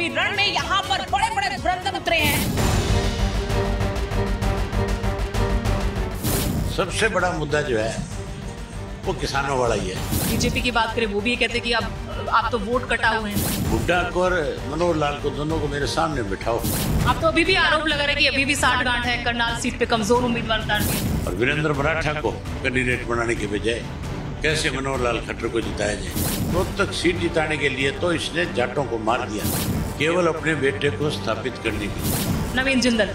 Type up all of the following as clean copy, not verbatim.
चुनावी रण में यहाँ पर बड़े बड़े धुरंधर उतरे हैं। सबसे बड़ा मुद्दा जो है वो किसानों वाला ही है। बीजेपी की बात करें वो भी कहते हैं कि आप तो वोट कटा हुए हैं। बुड्ढा को और मनोहर लाल को दोनों को मेरे सामने बिठाओ। आप तो अभी भी आरोप लगा रहे हैं कि अभी भी साठगांठ है, करनाल सीट पे कमजोर उम्मीदवार उतार दिए। और वीरेंद्र मराठा को कैंडिडेट बनाने के बजाय कैसे मनोहर लाल खट्टर को जिताया जाए। रोहतक सीट जिताने के लिए तो इसने जाटों को मार दिया, केवल अपने बेटे को स्थापित करने के लिए। नवीन जिंदल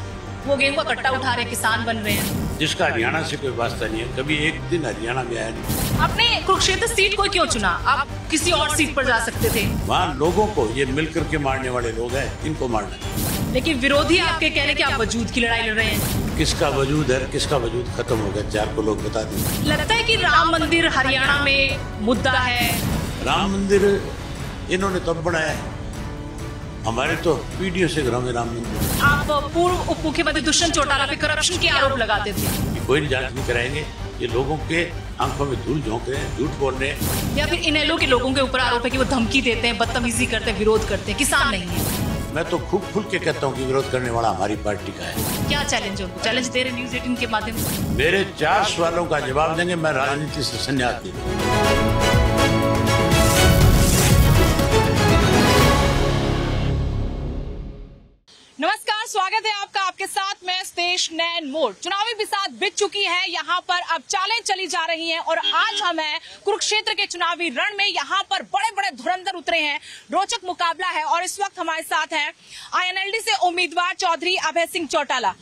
वो गेहूं का कट्टा उठा रहे, किसान बन रहे हैं, जिसका हरियाणा से कोई वास्ता नहीं है, कभी एक दिन हरियाणा में आया नहीं। आपने कुरुक्षेत्र सीट को क्यों चुना? आप किसी और सीट पर जा सकते थे। वहाँ लोगों को ये मिलकर के मारने वाले लोग हैं, इनको मारना। लेकिन विरोधी आपके कह रहे कि आप वजूद की लड़ाई लड़ रहे हैं। किसका वजूद है, किसका वजूद खत्म हो गया, चार को लोग बता दें। लगता है कि राम मंदिर हरियाणा में मुद्दा है। राम मंदिर इन्होंने तब बनाया है, हमारे तो पीढ़ियों से घर में राम मंदिर। आप पूर्व उप मुख्यमंत्री दुष्यंत चौटाला पे करप्शन के आरोप लगाते थे। कोई जांच नहीं कराएंगे, ये लोगों के आंखों में धूल झोंक रहे हैं, झूठ बोल रहे हैं। या फिर इनेलो के लोगों के ऊपर आरोप है कि वो धमकी देते हैं, बदतमीजी करते हैं, विरोध करते हैं, किसान नहीं है। मैं तो खूब खुल के कहता हूँ कि विरोध करने वाला हमारी पार्टी का है। क्या चैलेंज हो? चैलेंज दे रहे न्यूज 18 के माध्यम से। मेरे 4 सवालों का जवाब देंगे, मैं राजनीति से संन्यास ले लूं। नमस्कार, स्वागत है आपका, आपके साथ मैं स्टेश नैन मोड़। चुनावी बिसात बिक चुकी है, यहाँ पर अब चालें चली जा रही है और आज हम है कुरुक्षेत्र के चुनावी रण में। यहाँ पर बड़े बड़े धुरंधर उतरे हैं, रोचक मुकाबला है और इस वक्त हमारे साथ हैं आईएनएलडी से उम्मीदवार चौधरी अभय सिंह चौटाला।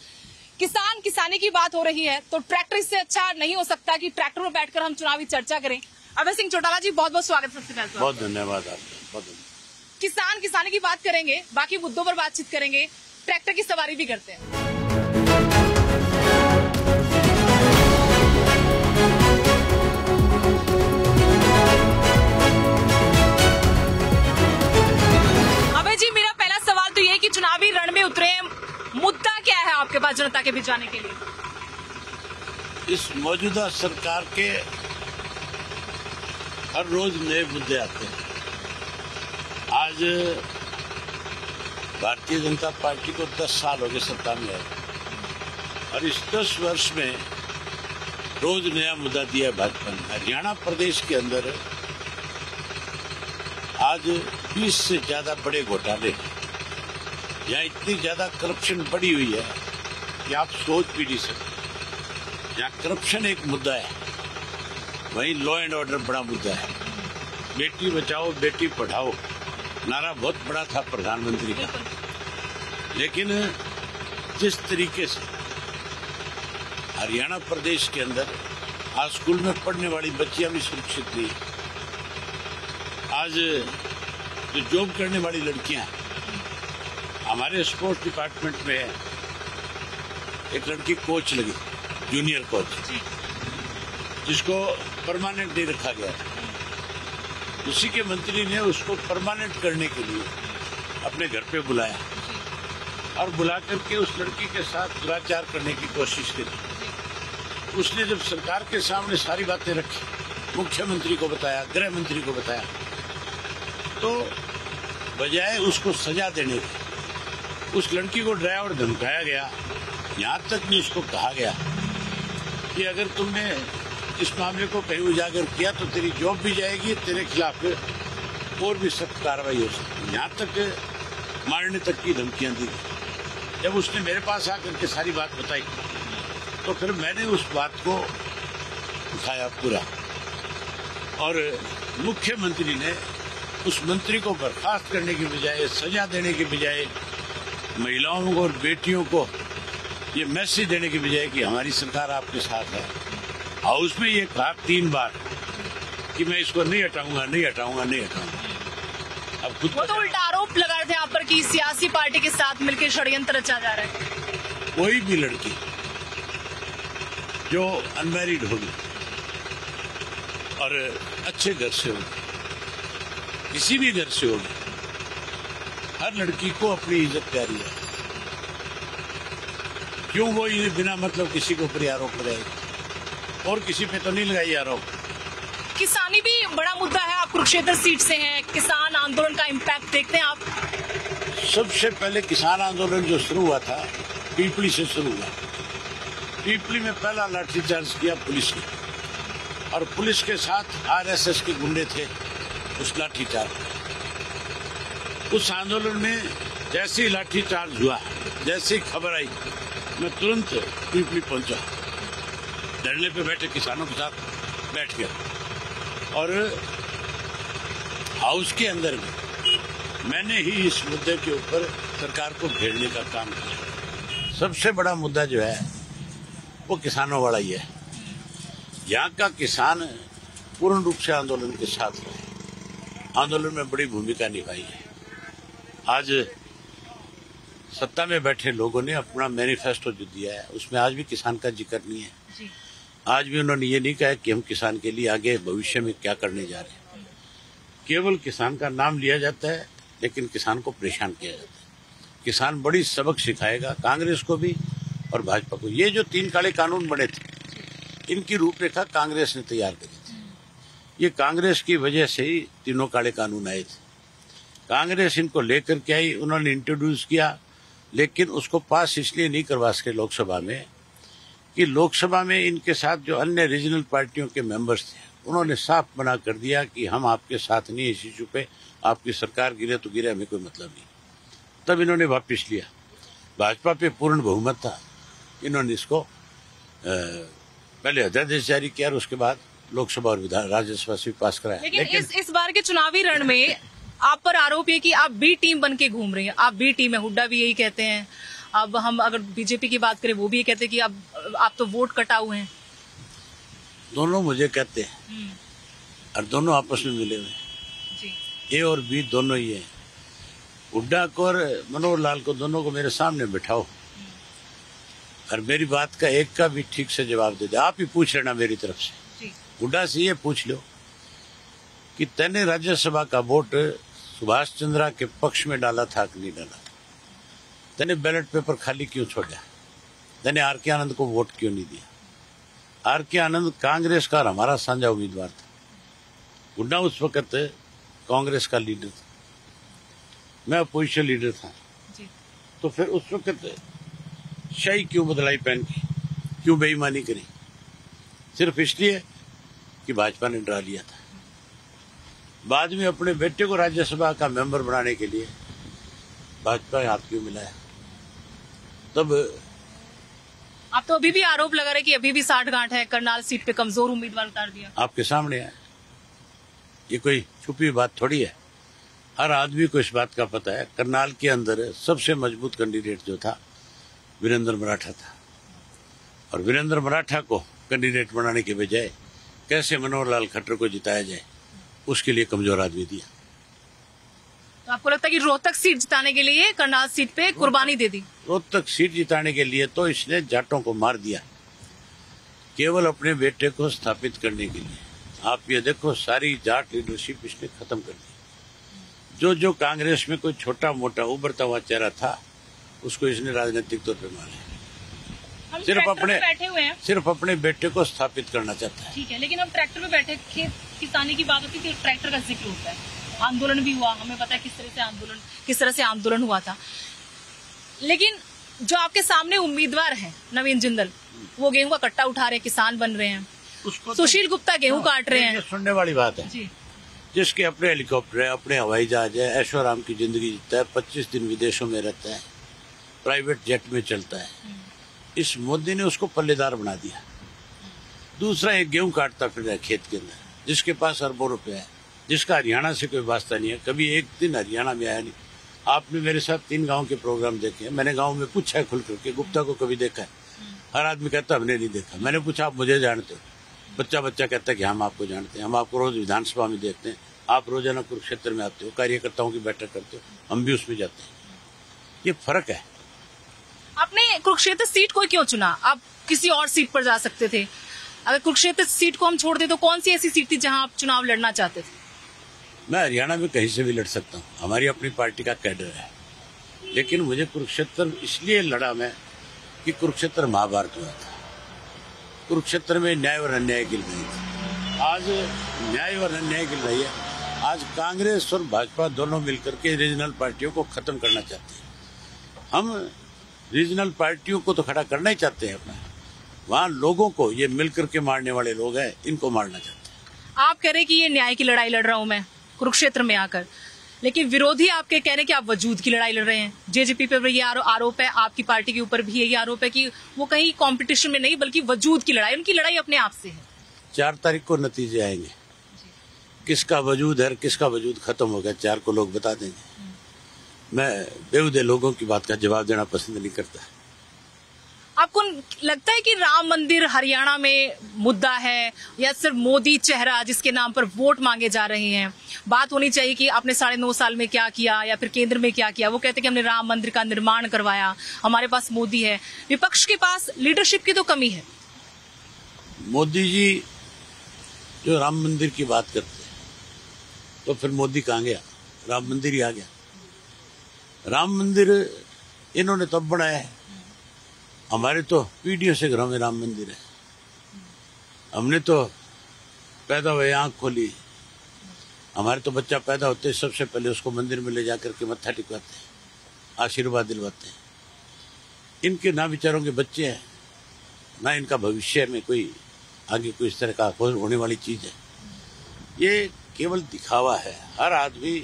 किसान किसानी की बात हो रही है तो ट्रैक्टर से अच्छा नहीं हो सकता कि ट्रैक्टर में बैठकर हम चुनावी चर्चा करें। अभय सिंह चौटाला जी बहुत बहुत स्वागत। सबसे पहले बहुत धन्यवाद आपका। किसान किसानी की बात करेंगे, बाकी मुद्दों पर बातचीत करेंगे, ट्रैक्टर की सवारी भी करते हैं। चुनावी रण में उतरे, मुद्दा क्या है आपके पास जनता के बीच जाने के लिए? इस मौजूदा सरकार के हर रोज नए मुद्दे आते हैं। आज भारतीय जनता पार्टी को 10 साल हो गए सत्ता में है और इस 10 वर्ष में रोज नया मुद्दा दिया है भाजपा ने। हरियाणा प्रदेश के अंदर आज 20 से ज्यादा बड़े घोटाले हैं, यहाँ इतनी ज्यादा करप्शन बढ़ी हुई है कि आप सोच भी नहीं सकते। यहाँ करप्शन एक मुद्दा है, वहीं लॉ एंड ऑर्डर बड़ा मुद्दा है। बेटी बचाओ बेटी पढ़ाओ नारा बहुत बड़ा था प्रधानमंत्री का, लेकिन जिस तरीके से हरियाणा प्रदेश के अंदर आज स्कूल में पढ़ने वाली बच्चियां भी सुरक्षित नहीं, आज जो जॉब करने वाली लड़कियां, हमारे स्पोर्ट्स डिपार्टमेंट में एक लड़की कोच लगी, जूनियर कोच, जिसको परमानेंट नहीं रखा गया। उसी के मंत्री ने उसको परमानेंट करने के लिए अपने घर पे बुलाया और बुला करके उस लड़की के साथ दुराचार करने की कोशिश करी। उसने जब सरकार के सामने सारी बातें रखी, मुख्यमंत्री को बताया, गृह मंत्री को बताया, तो बजाय उसको सजा देने की उस लड़की को डराया और धमकाया गया। यहाँ तक भी उसको कहा गया कि अगर तुमने इस मामले को कहीं उजागर किया तो तेरी जॉब भी जाएगी, तेरे खिलाफ और भी सख्त कार्रवाई हो सकती है। यहाँ तक मारने तक की धमकियाँ दी। जब उसने मेरे पास आकर के सारी बात बताई तो फिर मैंने उस बात को उठाया पूरा और मुख्यमंत्री ने उस मंत्री को बर्खास्त करने की बजाय, सजा देने की बजाय, महिलाओं को और बेटियों को ये मैसेज देने की बजाय कि हमारी सरकार आपके साथ है, हाउस में ये कहा 3 बार कि मैं इसको नहीं हटाऊंगा, नहीं हटाऊंगा, नहीं हटाऊंगा। अब खुद वो तो उल्टा आरोप लगा रहे थे आप पर कि सियासी पार्टी के साथ मिलकर षड्यंत्र रचा जा रहा है। कोई भी लड़की जो अनमैरिड होगी और अच्छे घर से होगी, किसी भी घर से होगी, हर लड़की को अपनी इज्जत प्यारी है। क्यों वो ये बिना मतलब किसी के ऊपर आरोप लगाए? और किसी पे तो नहीं लगाई आरोप। किसानी भी बड़ा मुद्दा है, आप कुरुक्षेत्र सीट से हैं, किसान आंदोलन का इम्पैक्ट देखते हैं आप? सबसे पहले किसान आंदोलन जो शुरू हुआ था पीपली से शुरू हुआ। पीपली में पहला लाठीचार्ज किया पुलिस ने और पुलिस के साथ आरएसएस के गुंडे थे उस लाठीचार्ज। उस आंदोलन में जैसी लाठीचार्ज हुआ, जैसी खबर आई, मैं तुरंत पीपली पहुंचा, धरने पे बैठे किसानों के साथ बैठ गया और हाउस के अंदर में मैंने ही इस मुद्दे के ऊपर सरकार को घेरने का काम किया। सबसे बड़ा मुद्दा जो है वो किसानों वाला ही है। यहाँ का किसान पूर्ण रूप से आंदोलन के साथ रहे, आंदोलन में बड़ी भूमिका निभाई है। आज सत्ता में बैठे लोगों ने अपना मैनिफेस्टो जो दिया है उसमें आज भी किसान का जिक्र नहीं है। आज भी उन्होंने ये नहीं कहा कि हम किसान के लिए आगे भविष्य में क्या करने जा रहे हैं। केवल किसान का नाम लिया जाता है लेकिन किसान को परेशान किया जाता है। किसान बड़ी सबक सिखाएगा कांग्रेस को भी और भाजपा को। ये जो तीन काले कानून बने थे इनकी रूपरेखा कांग्रेस ने तैयार करी थी। ये कांग्रेस की वजह से ही तीनों काले कानून आए थे। कांग्रेस इनको लेकर के आई, उन्होंने इंट्रोड्यूस किया लेकिन उसको पास इसलिए नहीं करवा सके लोकसभा में कि लोकसभा में इनके साथ जो अन्य रीजनल पार्टियों के मेंबर्स थे उन्होंने साफ मना कर दिया कि हम आपके साथ नहीं, इस इशू पे आपकी सरकार गिरे तो गिरे, हमें कोई मतलब नहीं। तब इन्होंने वापस लिया। भाजपा पे पूर्ण बहुमत था, इन्होंने इसको पहले अध्यादेश जारी किया और उसके बाद लोकसभा और राज्यसभा से पास कराया। लेकिन इस बार के चुनावी रण में आप पर आरोप है कि आप बी टीम बन के घूम रही है, आप बी टीम है। हुड्डा भी यही कहते हैं। अब हम अगर बीजेपी की बात करें वो भी ये कहते हैं कि आप तो वोट कटाऊ हैं। दोनों मुझे कहते हैं और दोनों आपस में मिले हुए हैं। ए और बी दोनों ही हैं। हुड्डा को और मनोहर लाल को दोनों को मेरे सामने बिठाओ और मेरी बात का एक का भी ठीक से जवाब दे दे। आप ही पूछ लेना मेरी तरफ से। हुड्डा से ये पूछ लो कि तैने राज्यसभा का वोट सुभाष चंद्रा के पक्ष में डाला था कि नहीं डाला। तैने बैलेट पेपर खाली क्यों छोड़ा। तैने आरके आनंद को वोट क्यों नहीं दिया। आरके आनंद कांग्रेस का हमारा साझा उम्मीदवार था। हुड्डा उस वक्त कांग्रेस का लीडर था, मैं अपोजिशन लीडर था जी। तो फिर उस वक्त शाही क्यों बदलाई पहन की, क्यों बेईमानी करी, सिर्फ इसलिए कि भाजपा ने डरा लिया था। बाद में अपने बेटे को राज्यसभा का मेंबर बनाने के लिए भाजपा ने हाथ क्यों मिलाया। तब आप तो अभी भी आरोप लगा रहे कि अभी भी साठ गांठ है, करनाल सीट पे कमजोर उम्मीदवार उतार दिया। आपके सामने है, ये कोई छुपी बात थोड़ी है। हर आदमी को इस बात का पता है। करनाल के अंदर सबसे मजबूत कैंडिडेट जो था वीरेंद्र मराठा था और वीरेंद्र मराठा को कैंडिडेट बनाने के बजाय कैसे मनोहर लाल खट्टर को जिताया जाए उसके लिए कमजोर आदमी दिया। तो आपको लगता है कि रोहतक सीट जिताने के लिए करनाल सीट पे कुर्बानी दे दी। रोहतक सीट जिताने के लिए तो इसने जाटों को मार दिया केवल अपने बेटे को स्थापित करने के लिए। आप ये देखो सारी जाट लीडरशिप इसने खत्म कर दी। जो जो कांग्रेस में कोई छोटा मोटा उभरता हुआ चेहरा था उसको इसने राजनीतिक तौर पर मारा। सिर्फ अपने बेटे को स्थापित करना चाहता है। ठीक है, लेकिन हम ट्रैक्टर पे बैठे खेत किसानी की बात होती है, ट्रैक्टर का जिक्र होता है। आंदोलन भी हुआ, हमें पता है किस तरह से आंदोलन हुआ था। लेकिन जो आपके सामने उम्मीदवार हैं नवीन जिंदल, वो गेहूं का कट्टा उठा रहे, किसान बन रहे हैं। सुशील गुप्ता गेहूं काट रहे हैं। सुनने वाली बात है जी। जिसके अपने हेलीकॉप्टर है, अपने हवाई जहाज है, ऐश्वर्याम की जिंदगी जीता है, 25 दिन विदेशों में रहता है, प्राइवेट जेट में चलता है। इस मोदी ने उसको पल्लेदार बना दिया। दूसरा एक गेहूं काटता फिर रहा है खेत के अंदर, जिसके पास अरबों रुपए है, जिसका हरियाणा से कोई वास्ता नहीं है, कभी एक दिन हरियाणा में आया नहीं। आपने मेरे साथ 3 गांव के प्रोग्राम देखे हैं। मैंने गांव में पूछा है खुल करके, गुप्ता को कभी देखा है? हर आदमी कहता हमने नहीं देखा। मैंने पूछा आप मुझे जानते हो? बच्चा बच्चा कहता है कि हम आपको जानते हैं, हम आपको रोज विधानसभा में देखते हैं, आप रोजाना कुरुक्षेत्र में आते हो, कार्यकर्ताओं की बैठक करते हो, हम भी उसमें जाते हैं। ये फर्क है। आपने कुरुक्षेत्र सीट को क्यों चुना? आप किसी और सीट पर जा सकते थे। अगर कुरुक्षेत्र सीट को हम छोड़ दें तो कौन सी ऐसी सीट थी जहां आप चुनाव लड़ना चाहते थे? मैं हरियाणा में कहीं से भी लड़ सकता हूं, हमारी अपनी पार्टी का कैडर है। लेकिन मुझे कुरुक्षेत्र इसलिए लड़ा मैं कि कुरुक्षेत्र महाभारत हुआ था। कुरुक्षेत्र में न्याय और अन्याय गिर रही थी। आज न्याय और अन्याय गिर रही है। आज कांग्रेस और भाजपा दोनों मिलकर के रीजनल पार्टियों को खत्म करना चाहते हैं। हम रीजनल पार्टियों को तो खड़ा करना ही चाहते हैं अपना, वहाँ लोगों को, ये मिलकर के मारने वाले लोग हैं, इनको मारना चाहते हैं। आप कह रहे कि ये न्याय की लड़ाई लड़ रहा हूँ मैं कुरुक्षेत्र में आकर, लेकिन विरोधी आपके कह रहे हैं कि आप वजूद की लड़ाई लड़ रहे हैं। जेजेपी पर ये आरोप है, आपकी पार्टी के ऊपर भी यही आरोप है कि वो कहीं कंपटीशन में नहीं बल्कि वजूद की लड़ाई, उनकी लड़ाई अपने आप से है। 4 तारीख को नतीजे आएंगे, किसका वजूद है किसका वजूद खत्म हो गया 4 को लोग बता देंगे। मैं बेहुदे लोगों की बात का जवाब देना पसंद नहीं करता। आपको लगता है कि राम मंदिर हरियाणा में मुद्दा है या सिर्फ मोदी चेहरा जिसके नाम पर वोट मांगे जा रहे हैं? बात होनी चाहिए कि आपने 9.5 साल में क्या किया या फिर केंद्र में क्या किया। वो कहते हैं कि हमने राम मंदिर का निर्माण करवाया, हमारे पास मोदी है। विपक्ष के पास लीडरशिप की तो कमी है। मोदी जी जो राम मंदिर की बात करते हैं, तो फिर मोदी कहाँ गया, राम मंदिर ही आ गया। राम मंदिर इन्होंने तब बनाया है, हमारे तो पीढ़ियों से घरों में राम मंदिर है। हमने तो पैदा हुए आँख खोली, हमारे तो बच्चा पैदा होते ही सबसे पहले उसको मंदिर में ले जाकर के मत्था टिकवाते हैं, आशीर्वाद दिलवाते हैं। इनके ना विचारों के बच्चे हैं, ना इनका भविष्य में कोई आगे कोई इस तरह का होने वाली चीज़ है। ये केवल दिखावा है। हर आदमी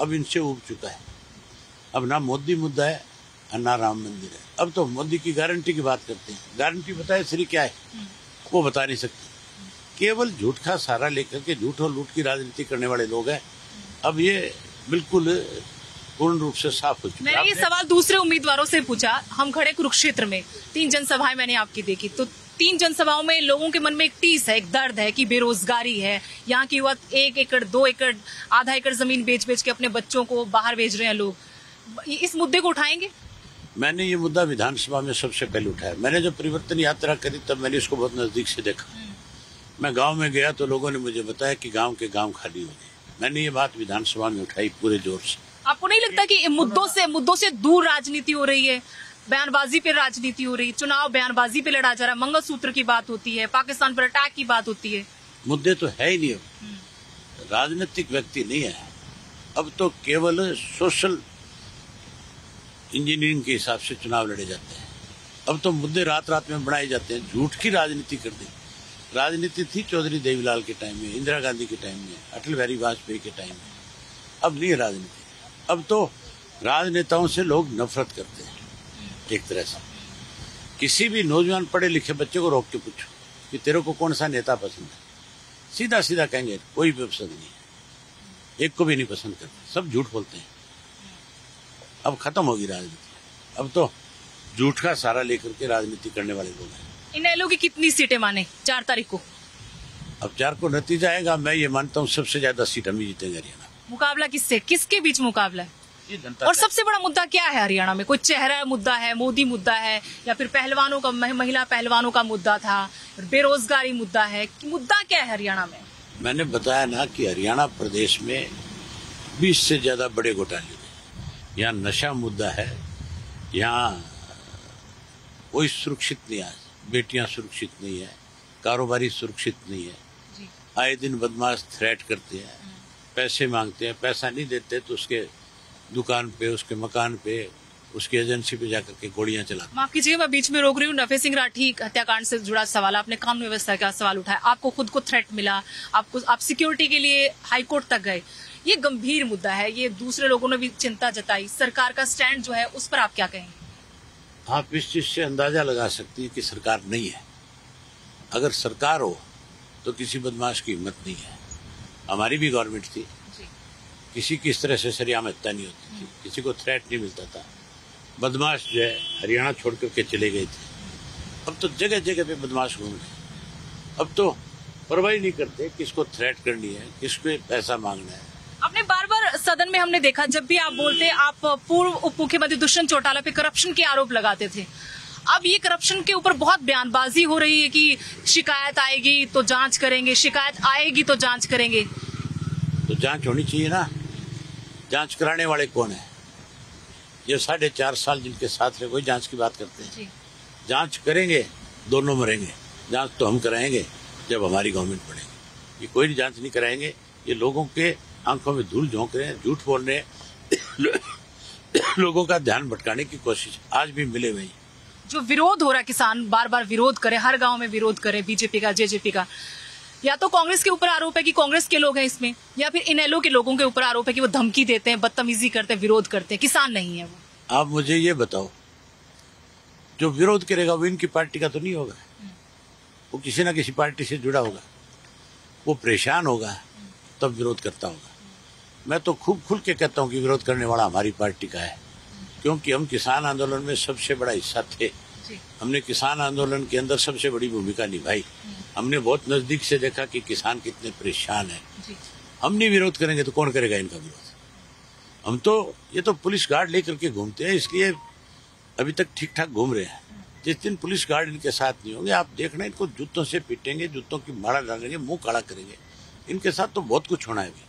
अब इनसे उब चुका है। अब ना मोदी मुद्दा है और ना राम मंदिर है। अब तो मोदी की गारंटी की बात करते हैं। गारंटी बताए श्री क्या है वो बता नहीं सकते। केवल झूठ का सहारा लेकर के झूठ और लूट की राजनीति करने वाले लोग हैं। अब ये बिल्कुल पूर्ण रूप से साफ हो चुका है। मैंने ये सवाल दूसरे उम्मीदवारों से पूछा। हम खड़े कुरुक्षेत्र में, 3 जनसभाएं मैंने आपकी देखी, तो 3 जनसभाओं में लोगों के मन में एक टीस है, एक दर्द है कि बेरोजगारी है। यहाँ के युवा 1 एकड़, 2 एकड़, आधा एकड़ जमीन बेच बेच के अपने बच्चों को बाहर भेज रहे हैं लोग। इस मुद्दे को उठाएंगे? मैंने ये मुद्दा विधानसभा में सबसे पहले उठाया। मैंने जब परिवर्तन यात्रा करी तब मैंने इसको बहुत नजदीक से देखा। मैं गांव में गया तो लोगों ने मुझे बताया कि गांव के गांव खाली हो गए। मैंने ये बात विधानसभा में उठाई पूरे जोर से। आपको नहीं लगता कि मुद्दों से दूर राजनीति हो रही है? बयानबाजी पे राजनीति हो रही है, चुनाव बयानबाजी पे लड़ा जा रहा है, मंगलसूत्र की बात होती है, पाकिस्तान पर अटैक की बात होती है। मुद्दे तो है ही नहीं, राजनीतिक व्यक्ति नहीं है। अब तो केवल सोशल इंजीनियरिंग के हिसाब से चुनाव लड़े जाते हैं। अब तो मुद्दे रात रात में बनाए जाते हैं, झूठ की राजनीति कर दी। राजनीति थी चौधरी देवीलाल के टाइम में, इंदिरा गांधी के टाइम में, अटल बिहारी वाजपेयी के टाइम में। अब नहीं है राजनीति। अब तो राजनेताओं से लोग नफरत करते हैं एक तरह से। किसी भी नौजवान पढ़े लिखे बच्चे को रोक के पूछो कि तेरे को कौन सा नेता पसंद है, सीधा सीधा कहेंगे कोई भी पसंद नहीं है, एक को भी नहीं पसंद करते, सब झूठ बोलते हैं। अब खत्म होगी राजनीति। अब तो झूठ का सहारा लेकर के राजनीति करने वाले लोग हैं। इनेलो की कितनी सीटें माने 4 तारीख को? अब 4 को नतीजा आएगा। मैं ये मानता हूँ सबसे ज्यादा सीट हम ही जीतेंगे हरियाणा। मुकाबला किससे, किसके बीच मुकाबला है? और सबसे बड़ा मुद्दा क्या है हरियाणा में? कोई चेहरा मुद्दा है, मोदी मुद्दा है, या फिर पहलवानों का, महिला पहलवानों का मुद्दा था, बेरोजगारी मुद्दा है, मुद्दा क्या है हरियाणा में? मैंने बताया ना कि हरियाणा प्रदेश में 20 से ज्यादा बड़े घोटाले हैं। यहाँ नशा मुद्दा है, यहाँ कोई सुरक्षित नहीं है, बेटियाँ सुरक्षित नहीं है, कारोबारी सुरक्षित नहीं है। आए दिन बदमाश थ्रेट करते हैं, पैसे मांगते हैं, पैसा नहीं देते तो उसके दुकान पे, उसके मकान पे, उसकी एजेंसी पे जाकर के गोलियां चला। माफ कीजिए मैं बीच में रोक रही हूँ। नफे सिंह राठी हत्याकांड से जुड़ा सवाल, आपने कानून व्यवस्था का सवाल उठाया, आपको खुद को थ्रेट मिला, आपको, आप सिक्योरिटी के लिए हाईकोर्ट तक गए। ये गंभीर मुद्दा है, ये दूसरे लोगों ने भी चिंता जताई। सरकार का स्टैंड जो है उस पर आप क्या कहेंगे? आप इस चीज से अंदाजा लगा सकती है कि सरकार नहीं है। अगर सरकार हो तो किसी बदमाश की हिम्मत नहीं है। हमारी भी गवर्नमेंट थी, किसी की इस तरह से सरेआम हत्या नहीं होती थी, किसी को थ्रेट नहीं मिलता था। बदमाश जो है हरियाणा छोड़ करके चले गए थे। अब तो जगह जगह पे बदमाश घूम रहे। अब तो परवाही नहीं करते किसको थ्रेट करनी है, किसको पैसा मांगना है। आपने बार बार सदन में हमने देखा, जब भी आप बोलते, आप पूर्व उप मुख्यमंत्री दुष्यंत चौटाला पे करप्शन के आरोप लगाते थे। अब ये करप्शन के ऊपर बहुत बयानबाजी हो रही है कि शिकायत आएगी तो जाँच करेंगे, शिकायत आएगी तो जाँच करेंगे। तो जाँच होनी चाहिए ना। जांच कराने वाले कौन है? ये 4.5 साल जिनके साथ रहे, कोई जांच की बात करते हैं? जांच करेंगे, दोनों मरेंगे। जांच तो हम कराएंगे जब हमारी गवर्नमेंट बनेगी। ये कोई जांच नहीं कराएंगे, ये लोगों के आंखों में धूल झोंक रहे हैं, झूठ बोलने, लोगों का ध्यान भटकाने की कोशिश आज भी मिले हुए। जो विरोध हो रहा है, किसान बार बार विरोध करे, हर गांव में विरोध करे बीजेपी का, जेजेपी का, या तो कांग्रेस के ऊपर आरोप है कि कांग्रेस के लोग हैं इसमें, या फिर इनेलो के लोगों के ऊपर आरोप है कि वो धमकी देते हैं, बदतमीजी करते हैं, विरोध करते हैं, किसान नहीं है वो। आप मुझे ये बताओ, जो विरोध करेगा वो इनकी पार्टी का तो नहीं होगा, वो किसी ना किसी पार्टी से जुड़ा होगा, वो परेशान होगा तब विरोध करता होगा। मैं तो खूब खुल के कहता हूँ कि विरोध करने वाला हमारी पार्टी का है, क्योंकि हम किसान आंदोलन में सबसे बड़ा हिस्सा थे। हमने किसान आंदोलन के अंदर सबसे बड़ी भूमिका निभाई, हमने बहुत नजदीक से देखा कि किसान कितने परेशान हैं। हम नहीं विरोध करेंगे तो कौन करेगा इनका विरोध? हम तो ये तो पुलिस गार्ड लेकर के घूमते हैं, इसलिए अभी तक ठीक ठाक घूम रहे हैं। जिस दिन पुलिस गार्ड इनके साथ नहीं होंगे, आप देखना इनको जूतों से पीटेंगे, जूतों की माला डालेंगे, मुंह काला करेंगे, इनके साथ तो बहुत कुछ होना है।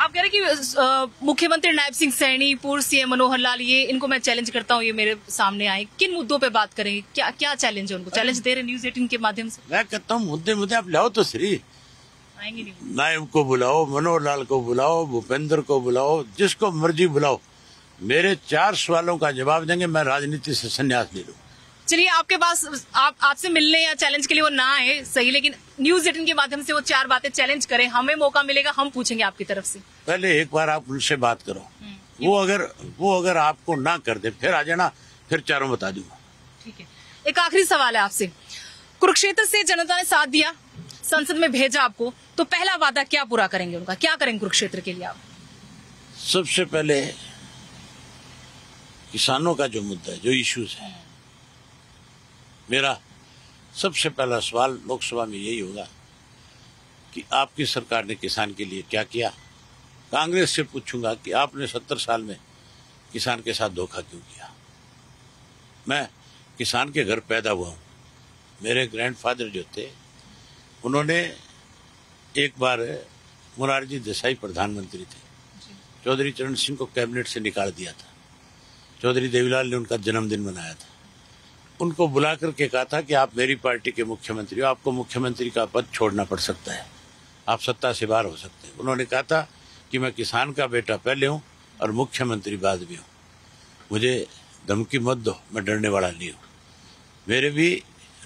आप कह रहे कि मुख्यमंत्री नायब सिंह सैनी, पूर्व सीएम मनोहर लाल, ये इनको मैं चैलेंज करता हूँ, ये मेरे सामने आए, किन मुद्दों पे बात करेंगे, क्या क्या चैलेंज है उनको? चैलेंज दे रहे न्यूज़18 के माध्यम से। मैं कहता हूँ मुद्दे मुद्दे आप लाओ तो सही। आएंगे नहीं। नायब को बुलाओ, मनोहर लाल को बुलाओ, भूपेंद्र को बुलाओ, जिसको मर्जी बुलाओ, मेरे 4 सवालों का जवाब देंगे। मैं राजनीति से संन्यास ले लूँ। चलिए, आपके पास आपसे मिलने या चैलेंज के लिए वो ना आए सही, लेकिन न्यूज़18 के माध्यम से वो 4 बातें चैलेंज करें, हमें मौका मिलेगा, हम पूछेंगे आपकी तरफ से। पहले एक बार आप उनसे बात करो, वो अगर आपको ना कर दे, फिर आ जाना, फिर चारों बता दूंगा। ठीक है, एक आखिरी सवाल है आपसे। कुरुक्षेत्र से जनता ने साथ दिया, संसद में भेजा आपको, तो पहला वादा क्या पूरा करेंगे उनका, क्या करेंगे कुरुक्षेत्र के लिए आप? सबसे पहले किसानों का जो मुद्दा है, जो इश्यूज है, मेरा सबसे पहला सवाल लोकसभा में यही होगा कि आपकी सरकार ने किसान के लिए क्या किया। कांग्रेस से पूछूंगा कि आपने 70 साल में किसान के साथ धोखा क्यों किया। मैं किसान के घर पैदा हुआ हूँ, मेरे ग्रैंडफादर जो थे उन्होंने एक बार, मोरारजी देसाई प्रधानमंत्री थे, चौधरी चरण सिंह को कैबिनेट से निकाल दिया था, चौधरी देवीलाल ने उनका जन्मदिन मनाया था, उनको बुला करके कहा था कि आप मेरी पार्टी के मुख्यमंत्री हो, आपको मुख्यमंत्री का पद छोड़ना पड़ सकता है, आप सत्ता से बाहर हो सकते हैं। उन्होंने कहा था कि मैं किसान का बेटा पहले हूँ और मुख्यमंत्री बाद में हूँ, मुझे धमकी मत दो, मैं डरने वाला नहीं हूँ, मेरे भी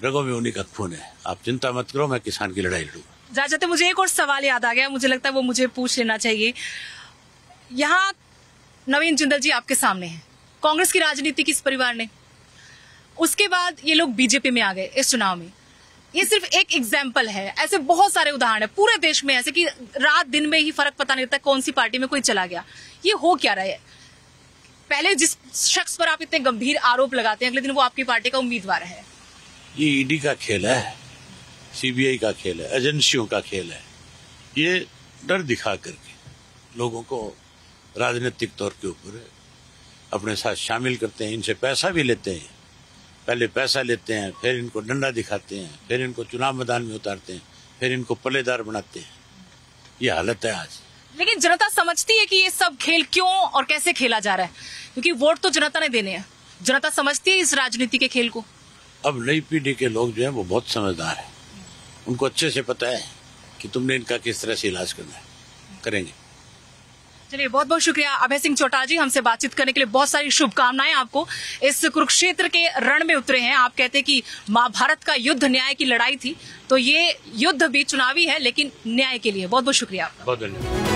रगों में उन्हीं का खून है, आप चिंता मत करो, मैं किसान की लड़ाई लड़ूंगा। जा जाते मुझे एक और सवाल याद आ गया, मुझे लगता है वो मुझे पूछ लेना चाहिए। यहाँ नवीन जिंदल जी आपके सामने है, कांग्रेस की राजनीति किस परिवार ने, उसके बाद ये लोग बीजेपी में आ गए इस चुनाव में। ये सिर्फ एक एग्जाम्पल है, ऐसे बहुत सारे उदाहरण है पूरे देश में ऐसे कि रात दिन में ही फर्क पता नहीं लगता कौन सी पार्टी में कोई चला गया। ये हो क्या रहा है? पहले जिस शख्स पर आप इतने गंभीर आरोप लगाते हैं, अगले दिन वो आपकी पार्टी का उम्मीदवार है। ये ईडी का खेल है, सीबीआई का खेल है, एजेंसियों का खेल है। ये डर दिखा करके लोगों को राजनीतिक तौर के ऊपर अपने साथ शामिल करते हैं, इनसे पैसा भी लेते हैं, पहले पैसा लेते हैं, फिर इनको डंडा दिखाते हैं, फिर इनको चुनाव मैदान में उतारते हैं, फिर इनको पल्लेदार बनाते हैं। ये हालत है आज। लेकिन जनता समझती है कि ये सब खेल क्यों और कैसे खेला जा रहा है, क्योंकि वोट तो जनता ने देने हैं, जनता समझती है इस राजनीति के खेल को। अब नई पीढ़ी के लोग जो है वो बहुत समझदार है, उनको अच्छे से पता है कि तुमने इनका किस तरह से इलाज करना है, करेंगे। चलिए, बहुत बहुत शुक्रिया अभय सिंह चौटाला जी, हमसे बातचीत करने के लिए। बहुत सारी शुभकामनाएं आपको, इस कुरुक्षेत्र के रण में उतरे हैं। आप कहते हैं कि महाभारत का युद्ध न्याय की लड़ाई थी, तो ये युद्ध भी चुनावी है लेकिन न्याय के लिए। बहुत बहुत शुक्रिया आपका, बहुत धन्यवाद।